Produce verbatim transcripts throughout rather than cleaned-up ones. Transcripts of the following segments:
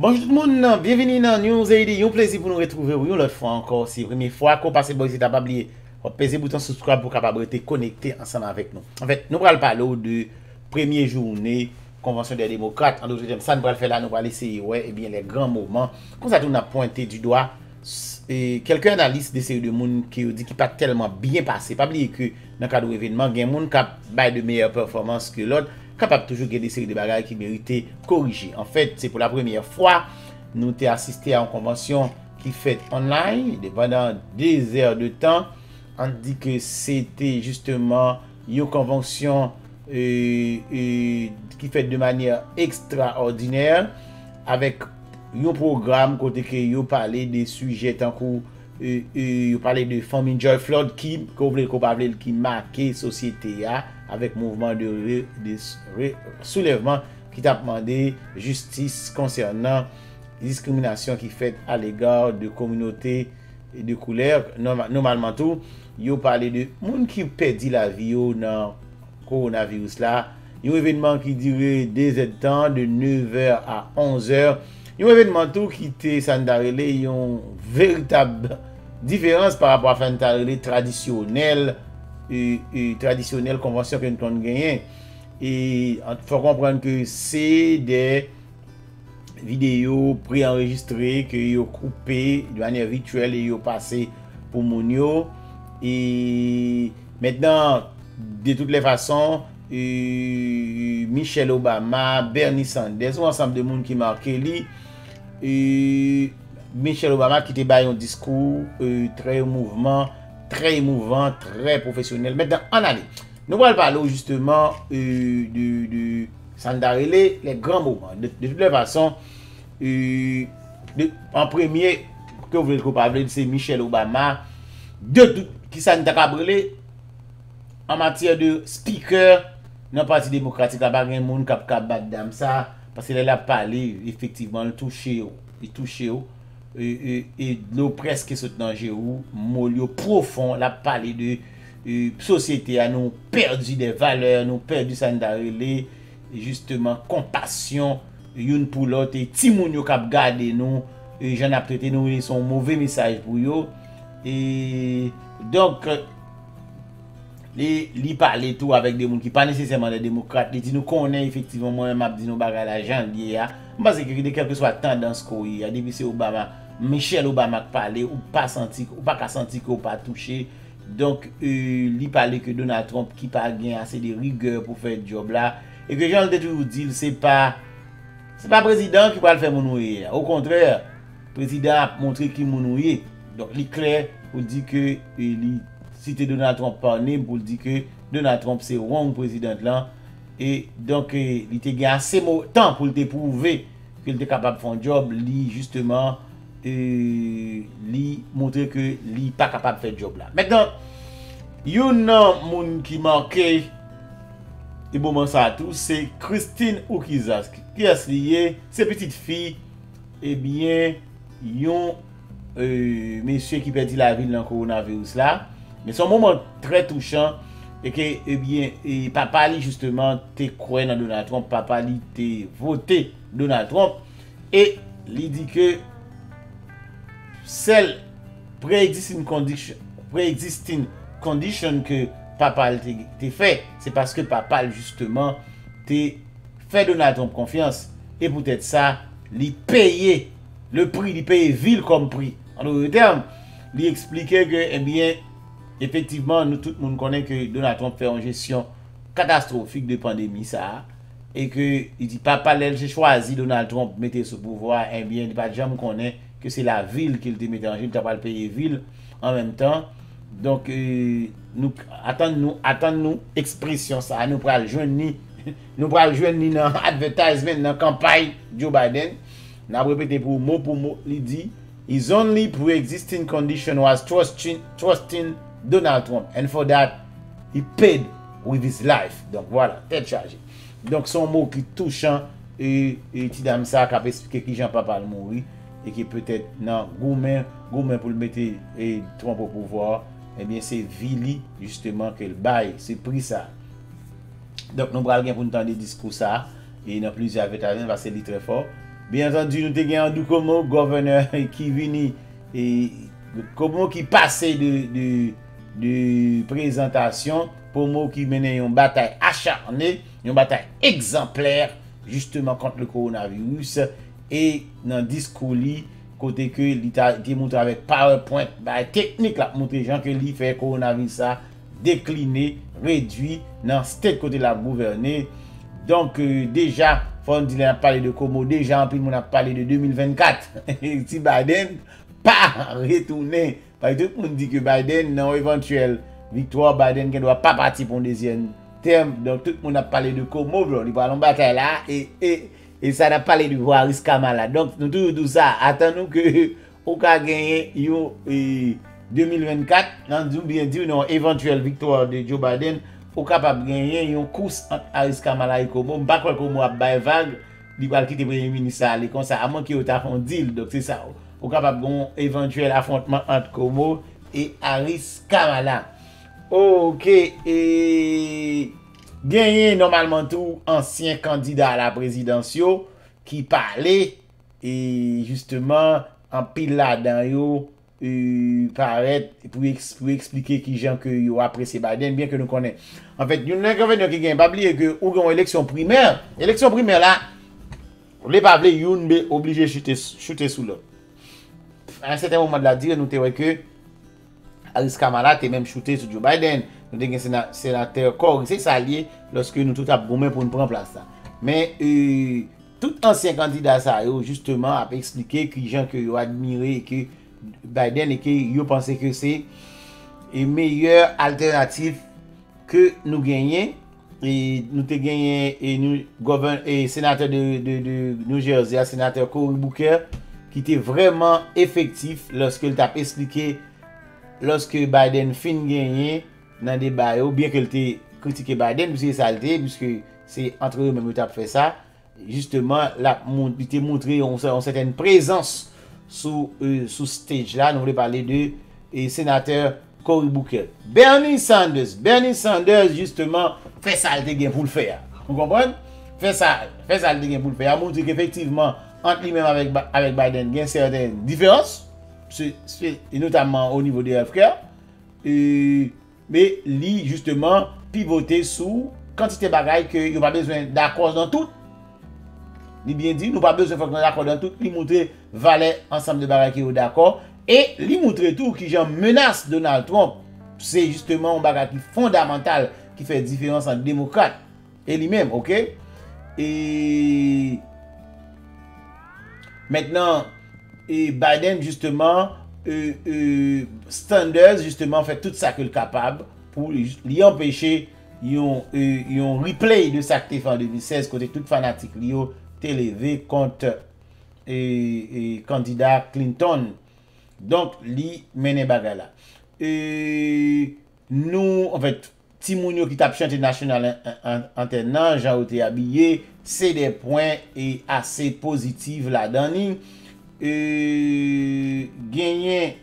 Bonjour tout le monde, bienvenue dans News A D. Un plaisir pour nous retrouver. Oui, l'autre fois encore, c'est la première fois qu'on passe le boys, c'est pas oublié. On pèse le bouton subscribe pour capable de connecter ensemble avec nous. En fait, nous allons parler de première journée Convention des démocrates. En deuxième, ça nous allons faire là, nous allons essayer, ouais, et bien les grands moments. Comme ça, nous avons pointé du doigt quelques analystes de série de monde qui ont dit qu'il n'est pas tellement bien passé. Pas oublier que dans le cadre de l'événement, il y a des gens qui ont de meilleures performances que l'autre. Capable toujours de des séries de bagages qui méritent corriger. En fait, c'est pour la première fois, nous avons assisté à une convention qui fait online pendant deux heures de temps. On dit que c'était justement une convention euh, euh, qui fait de manière extraordinaire avec un programme côté que yo parler des sujets tant qu'on euh, euh, yo parler de Famine Joy Flood qui qui marquait société a, avec mouvement de, re, de re, soulèvement qui t'a demandé justice concernant discrimination qui fait à l'égard de communautés de couleur. Normalement tout, yo parlé de monde qui perdit la vie dans coronavirus là, un événement qui durait des temps de neuf heures à onze heures. Un événement tout qui était sandarele une véritable différence par rapport à fantarele traditionnel et, et traditionnelle convention que nous avons gagné. Et il faut comprendre que c'est des vidéos préenregistrées que vous coupez de manière virtuelle et vous passez pour Mounio. Et maintenant, de toutes les façons, et Michelle Obama, Bernie Sanders, ou ensemble de monde qui marquent lui. Et Michelle Obama qui te baille un discours très mouvement. Très émouvant, très professionnel. Maintenant, en année, nous allons parler justement euh, de, de Sandarele, les grands moments. De, de toutes les façons, euh, de, en premier, que vous voulez parler, c'est Michelle Obama, de tout qui Sandarele en matière de speaker dans le Parti démocratique. Il n'y a pas de monde qui a battu ça, parce qu'elle a parlé effectivement, le toucher, le toucher. Et, et, et l'eau presque est dans Géou, molio profond, la parler de euh, société, à nous perdu des valeurs, nous perdu Sandarele, justement, compassion, une pour l'autre, et Timounio Kap Gade nous, et j'en ai prêté nous, son mauvais message pour eux. Et donc, les, les parler tout avec des gens qui pas nécessairement des démocrates, les dit nous connaît effectivement, moi, m'a dit nous bagarre la janvier, parce que quelle que soit la tendance qu'on y a, depuis c'est Obama, Michelle Obama qui parlait, ou pas senti, ou pas senti, ou pas touché. Donc, euh, il parlait que Donald Trump qui n'a pas gagné assez de rigueur pour faire le job là. Et que j'en ai toujours dit, ce n'est pas le président qui va le faire mounouiller. Au contraire, le président a montré qu'il mounouiller. Donc, il est clair pour dire que, citer Donald Trump par nez, pour dire que Donald Trump c'est wrong président là. Et donc, euh, il te gagne assez de temps pour te prouver qu'il était capable de faire un job, lui, justement, euh, lui montrer que lui n'est pas capable de faire le job là. Maintenant, il y a un monde qui manquait, et bon, ça à tout, c'est Christine Okiza, qui est liée, ses petites filles, et eh bien, il y a un euh, monsieur qui perdit la vie dans le coronavirus là. Mais c'est un moment très touchant. Et que, eh bien, et papa lui justement, te croit dans Donald Trump, papa lui te voté Donald Trump, et il dit que celle pre-existing condition, pre-existing condition que papa te fait, c'est parce que papa justement te fait Donald Trump confiance, et peut-être ça, lui payer le prix, lui payer ville comme prix. En d'autres termes, lui expliquait que, eh bien, effectivement, nous tout le monde connaît que Donald Trump fait une gestion catastrophique de pandémie ça, et que il dit papa l'aile j'ai choisi Donald Trump mettez ce pouvoir et bien il pas jamais connaît que c'est la ville qu'il te met en jeu, tu pas le payer ville en même temps. Donc euh, nous attend nous attend nous expression ça nous pral joindre ni nous pral joindre ni dans advertisement dans campagne Joe Biden n'a répété pour mot pour mot il dit His only pre-existing condition was trusting, trusting Donald Trump. And for that, he paid with his life. Donc voilà, tête chargée. Donc son mot qui touchant et petit dame ça qui a expliqué qui Jean Papa le mourir et qui peut-être non gourmet gourmet pour le mettre et Trump au pouvoir, et bien c'est Vili justement qu'elle baille, c'est pris ça. Donc nous bral gain pour nous entendre discours ça et dans plusieurs avec parce que c'est très fort. Bien entendu, nous te gain Andrew Cuomo, gouverneur qui vini et Cuomo qui passait de de de présentation pour moi qui menait une bataille acharnée, une bataille exemplaire justement contre le coronavirus et dans discours li côté que l'État démontre avec PowerPoint bah, technique la montrer gens que li fait coronavirus ça décliné, réduit dans cette côté la gouverner. Donc euh, déjà faut dire on parler de Cuomo déjà en plus on a parlé de deux mille vingt-quatre et si Biden pas retourner parce que tout le monde dit que Biden non éventuelle victoire Biden ne doit pas partir pour un deuxième terme. Donc tout le monde a parlé de Cuomo, il va en bataille là et, et, et ça n'a parlé de voir Harris Kamala. Donc nous tout, tout ça, attendons que au cas gagné deux mille vingt-quatre, nous bien dit non éventuelle victoire de Joe Biden, au capable gagner une course entre Harris Kamala et Cuomo, pas quoi Cuomo a bail vague, il va quitter premier ministre aller comme ça à moins qu'il t'a un deal. Donc c'est ça. Au capable bon éventuel affrontement entre Cuomo et Harris Kamala. Ok, et gagné normalement tout ancien candidat à la présidentielle qui parlait et justement en pile là-dedans yo euh, paraît pour, ex, pour expliquer qui gens que yo apprécie Biden bien que nous connaît. En fait, nous n'avons qui gagne pas oublier que ou une élection primaire, élection primaire là, les pas vle youn be obligé chuter chuter sous l'autre. À un certain moment de la dire nous te que Harris Kamala t'es même shooté sur Joe Biden. Nous avons un sénateur Cory, c'est ça lié lorsque nous tout avons gommé pour nous prendre place. Mais euh, tout ancien candidat ça justement a expliqué que les gens que vous admirez que Biden et que vous pensez que c'est une meilleure alternative que nous gagnons. Et nous avons gagné et nous gouverneur et sénateur de, de, de New Jersey, sénateur Cory Booker, qui était vraiment effectif lorsqu'il t'a expliqué. Lorsque Biden fin gagné dans le débat, bien qu'il ait critiqué Biden, puisque c'est entre eux même qui ont fait ça, justement, il était montré une certaine présence sous ce stage-là. Nous voulons parler de sénateur Cory Booker. Bernie Sanders, Bernie Sanders, justement, fait ça pour le faire. Vous comprenez? Fait ça pour le faire. Il montre qu'effectivement, entre lui-même avec, avec Biden, il y a certaines différences. C'est, c'est, et notamment au niveau des healthcare, euh, mais lui justement pivoter sous quantité bagaille que nous pas besoin d'accord dans tout. Lui bien dit, nous pas besoin d'accord dans tout. Lui montrer valet ensemble de bagaille qui est d'accord et lui montrer tout qui genre menace Donald Trump. C'est justement un bagaille qui fondamental qui fait différence entre démocrate et lui-même, ok? Et maintenant. Et Biden, justement, euh, euh, Sanders, justement, fait tout ça qu'il est capable pour lui empêcher un euh, replay de sa activité en deux mille seize, côté tout fanatique, lui, t'est levé contre le candidat Clinton. Donc, lui, mené bagala. Et nous, en fait, Timounio qui tape chanté national en tenant, Jean Oté habillé, c'est des points et assez positifs là-dedans. Euh, gagné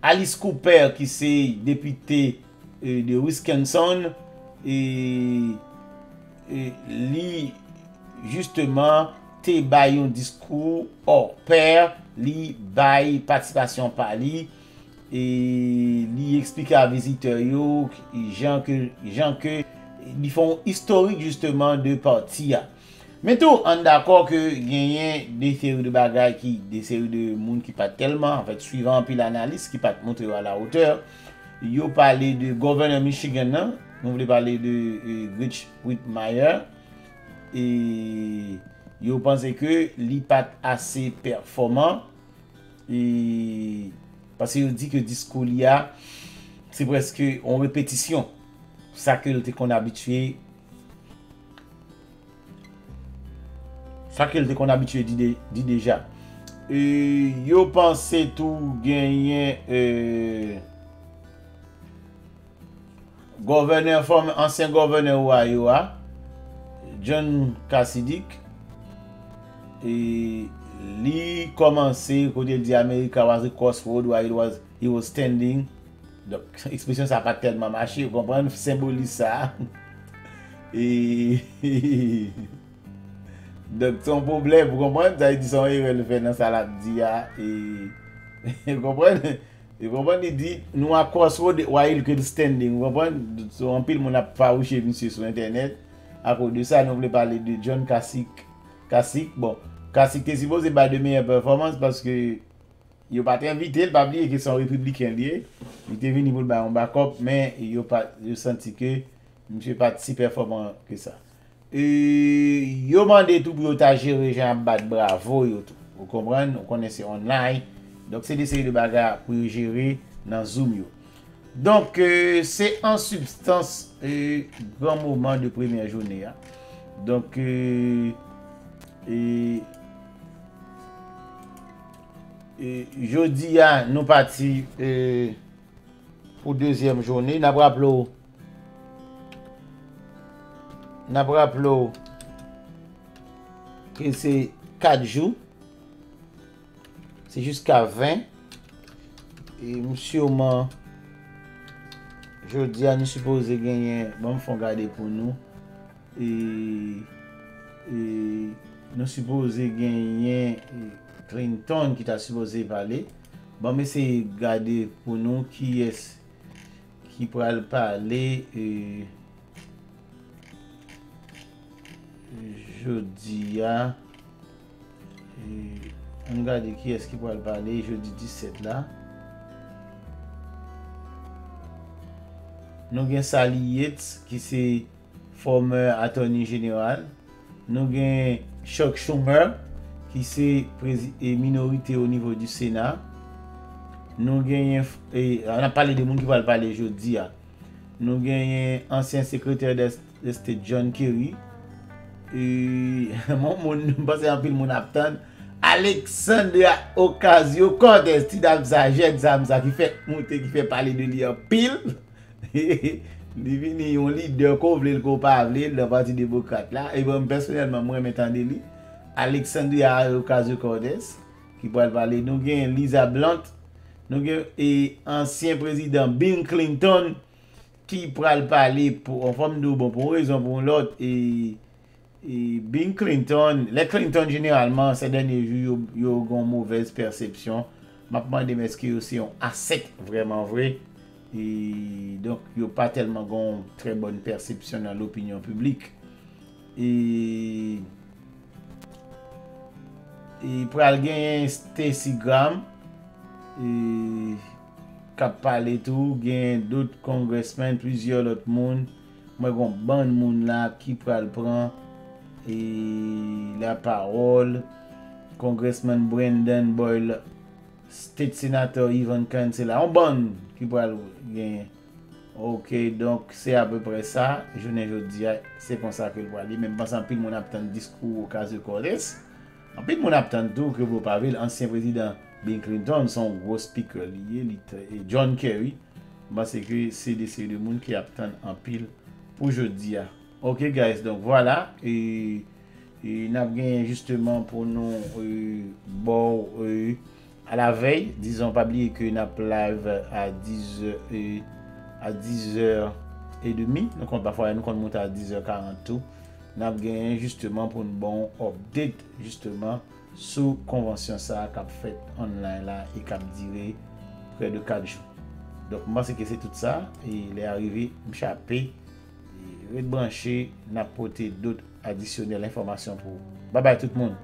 Alice Cooper qui c'est député euh, de Wisconsin et, et lui justement te baille un discours hors pair, lui baille participation par lui et lui explique à visiteurs yo gens que gens que ils font historique justement de partir. Mais tout, on est d'accord que il y a des séries de bagages qui, des séries de monde qui pas tellement, en fait, suivant puis l'analyse qui pas montré à la hauteur. Yo parlé de gouverneur Michigan, non? Nous voulons parler de euh, Rich Whitmire et yo pensé que l'I P A T assez performant et parce qu'il dit que Discolia c'est presque en répétition, ça que qu'on est habitué. Ça qu'on est habitué dit déjà. Et yo pensez tout gagner euh, gouverneur, ancien gouverneur ou Iowa, John Kasich, et lui commencé quand il dit America was a crossroad where it was he was standing. Donc expression ça pas tellement marché, vous comprenez, symbolise ça. Et donc son problème, vous comprenez, ça dit son erreur le fait dans sa labdia et vous comprenez. Et vous comprenez, il dit, nous à crossroad where il could standing. Vous comprenez, en pile mon a pas chez monsieur sur internet. À cause de ça, nous voulons parler de John Kasich. Kasich, bon, Kasich est supposé avoir de meilleures performances parce que il n'a pas été invité, il n'a pas oublié qu'ils sont républicains liés. Il était venu pour le baron backup, mais il a senti que M. n'est pas si performant que ça. Et il a demandé tout pour gérer Jean-Bat Bravo. Vous comprenez, vous connaissez online. Donc c'est des séries de bagarres pour gérer dans Zoom. Donc euh, c'est en substance euh, grand moment de première journée. Hein. Donc euh, et, et jeudi hein, nous partis euh, pour deuxième journée. N'a pas rappelé. N'a pas rappelé que c'est quatre jours. C'est jusqu'à vingt. Et monsieur man, je dis à nous supposer gagner, bon, nous faut garder pour nous. Et, et nous supposons gagner Clinton qui t'a supposé parler. Bon, mais c'est garder pour nous qui est qui pourra parler. Et, je dis à. Et, on regarde qui est qui pourra parler jeudi dix-sept là. Nous avons Sally Yates qui est former attorney général. Nous avons Chuck Schumer qui est minorité au niveau du Sénat. Nous avons, on a parlé de monde qui va parler aujourd'hui. Nous avons ancien secrétaire de State John Kerry. Et je pense que le monde attend. Alexandria Ocasio-Cortez qui fait monter, qui fait parler de lui en pile. Li vini yon leader ko vle ko pa vle le parti démocrate là et ben personnellement moi m'entendé li Alexandria Ocasio-Cortez qui va parler. Nous gen Lisa Blount, nous gen et ancien président Bill Clinton qui va parler pour en forme de bon pour raison pour l'autre et et Bill Clinton, les Clinton généralement ces derniers jours yo gon mauvaise perception. M'a demandé mais est-ce que aussi on a sec vraiment vrai? Et donc, il n'y a pas tellement une très bonne perception dans l'opinion publique. Et, et pour gagner Stacy Graham, qui a parlé tout, il y a d'autres congressmen, plusieurs autres mondes. Moi, il y a un bon monde là qui prend la parole. Congressman Brendan Boyle, State Senator Ivan Kansela, un bon qui pourra gagner. Ok, donc c'est à peu près ça. Je ne veux dire, c'est comme ça que je vois. Même parce qu'en plus, mon attend discours au cas de Cordes. En plus, mon attend tout que vous parlez, l'ancien président Bill Clinton, son gros speaker lié, et John Kerry. Parce que c'est des séries de monde qui attendent en pile pour jeudi. Ok, guys, donc voilà. Et, et nous avons gagné justement pour nous, euh, bon, euh, à la veille, disons pas oublier que nous avons live à dix heures et demie. Donc parfois nous comptons monter à dix heures quarante. Nous avons gagné justement pour une bonne update justement sous convention ça qu'a fait online là et qu'a duré près de quatre jours. Donc moi c'est que c'est tout ça et il est arrivé m'chapé et rebranché, n'a porté d'autres additionnelles informations pour vous. Bye bye tout le monde.